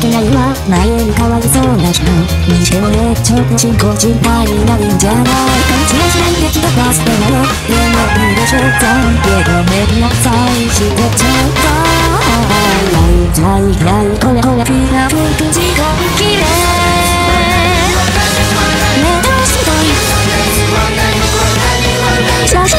けないわ。前よりかわいそうな人にしてもね、ちょっと信仰心配になるんじゃないか。チラチラにできたバーストなのでもいいでしょう。だけどめんなさいしてちゃった。泣いたいこれこれピラフと時間切れ目どうしたい写真違う。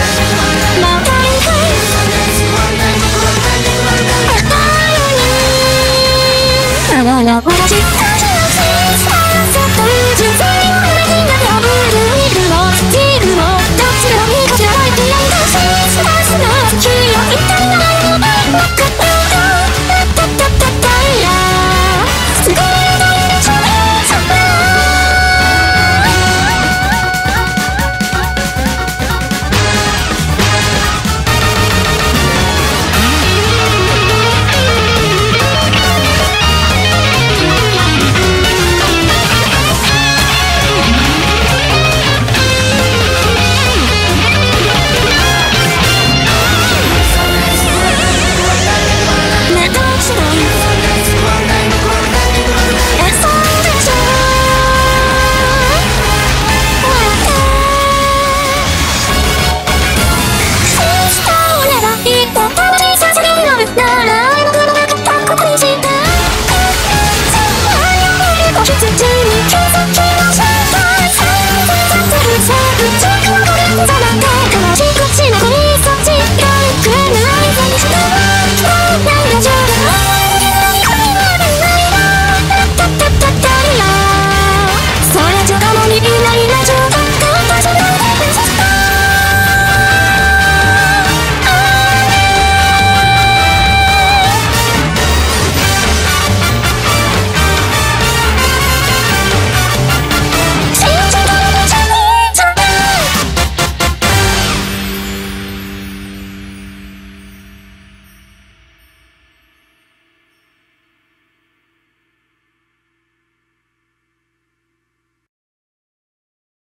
また一回あらら私